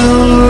so